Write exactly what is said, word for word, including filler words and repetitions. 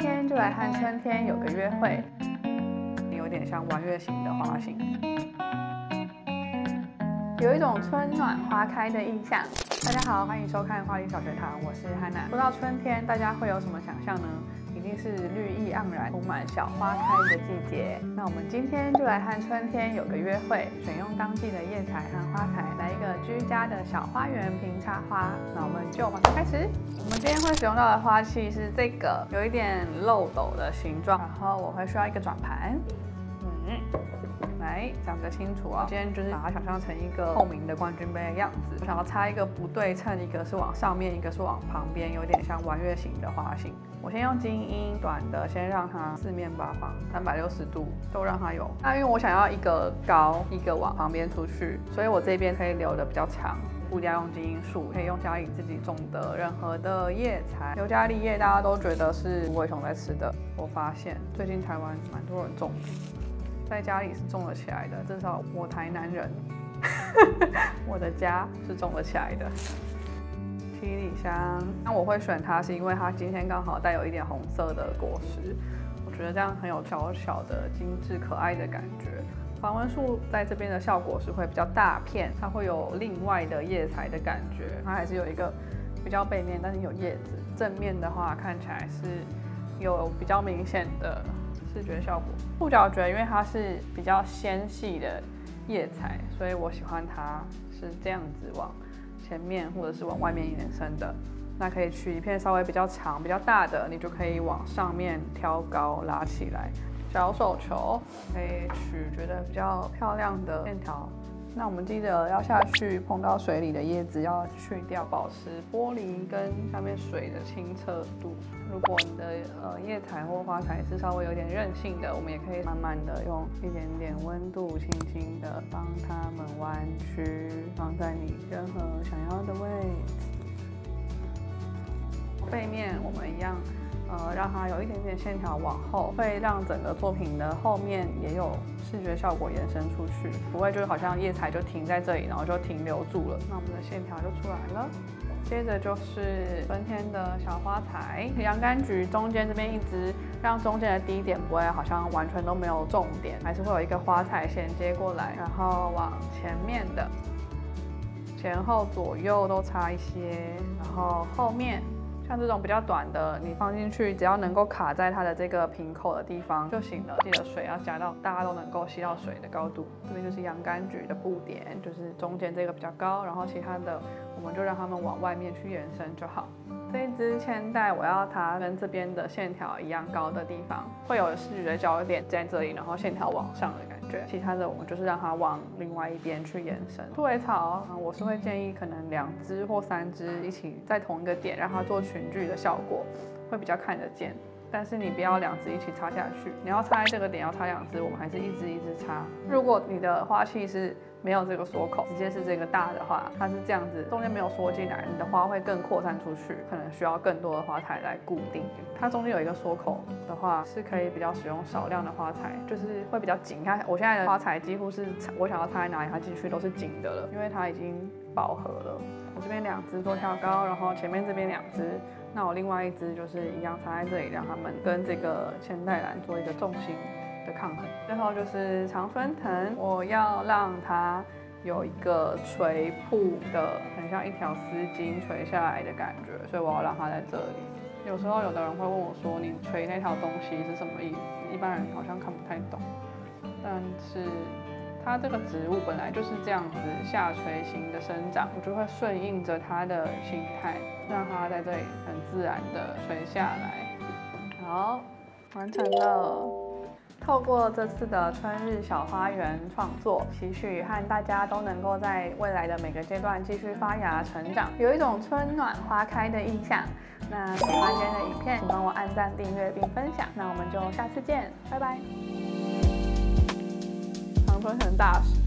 天就来和春天有个约会，有点像玩月形的花型，有一种春暖花开的意象。大家好，欢迎收看花林小学堂，我是汉娜。说到春天，大家会有什么想象呢？一定是绿意盎然、充满小花开的季节。那我们今天就来和春天有个约会，选用当季的叶材和花材，来一个居家的小花园瓶插花。那我们就马上开始。我们今天会使用到的花器是这个有一点漏斗的形状，然后我会需要一个转盘，嗯，来讲比较清楚哦。今天就是把它想象成一个透明的冠军杯的样子，我想要插一个不对称，一个是往上面，一个是往旁边，有点像弯月形的花型。我先用金英短的，先让它四面八方三百六十度都让它有。那因为我想要一个高，一个往旁边出去，所以我这边可以留的比较长。不加用金英树，可以用家里自己种的任何的叶材。尤加利叶大家都觉得是无尾熊在吃的，我发现最近台湾蛮多人种，在家里是种了起来的。至少我台南人，我的家是种了起来的。七里香，那我会选它是因为它今天刚好带有一点红色的果实，我觉得这样很有小小的精致可爱的感觉。防蚊树在这边的效果是会比较大片，它会有另外的叶材的感觉，它还是有一个比较背面，但是有叶子。正面的话看起来是有比较明显的视觉效果。触角蕨因为它是比较纤细的叶材，所以我喜欢它是这样子往前面或者是往外面延伸的。那可以取一片稍微比较长比较大的，你就可以往上面挑高拉起来。小手球可以取觉得比较漂亮的线条。那我们记得要下去碰到水里的叶子要去掉，保持玻璃跟下面水的清澈度。如果你的呃叶材或花材是稍微有点韧性的，我们也可以慢慢的用一点点温度，轻轻的帮它们弯曲，放在你任何想要的位置。背面我们一样。呃，让它有一点点线条往后，会让整个作品的后面也有视觉效果延伸出去，不会就好像叶材就停在这里，然后就停留住了。那我们的线条就出来了。接着就是春天的小花材，洋甘菊中间这边一直让中间的低点不会好像完全都没有重点，还是会有一个花材衔接过来，然后往前面的前后左右都插一些，然后后面。像这种比较短的，你放进去，只要能够卡在它的这个瓶口的地方就行了。记得水要加到大家都能够吸到水的高度。这边就是洋甘菊的布点，就是中间这个比较高，然后其他的我们就让它们往外面去延伸就好。这一支千代，我要它跟这边的线条一样高的地方，会有视觉焦点在这里，然后线条往上的感觉。其他的我们就是让它往另外一边去延伸。兔尾草，我是会建议可能两只或三只一起在同一个点，让它做群聚的效果，会比较看得见。但是你不要两只一起插下去，你要插在这个点要插两只，我们还是一只一只插。如果你的花器是没有这个缩口，直接是这个大的话，它是这样子，中间没有缩进来，你的花会更扩散出去，可能需要更多的花材来固定。它中间有一个缩口的话，是可以比较使用少量的花材，就是会比较紧。你看我现在的花材几乎是我想要插在哪里，它进去都是紧的了，因为它已经饱和了。我这边两只做跳高，然后前面这边两只，那我另外一只就是一样插在这里，让它们跟这个千代兰做一个重心的抗衡。最后就是常春藤，我要让它有一个垂瀑的，很像一条丝巾垂下来的感觉，所以我要让它在这里。有时候有的人会问我说，你垂那条东西是什么意思？一般人好像看不太懂，但是它这个植物本来就是这样子下垂型的生长，我就会顺应着它的形态，让它在这里很自然的垂下来。好，完成了。透过这次的春日小花园创作，期许和大家都能够在未来的每个阶段继续发芽成长，有一种春暖花开的意象。那喜欢今天的影片，请帮我按赞、订阅并分享。那我们就下次见，拜拜。常春藤大使。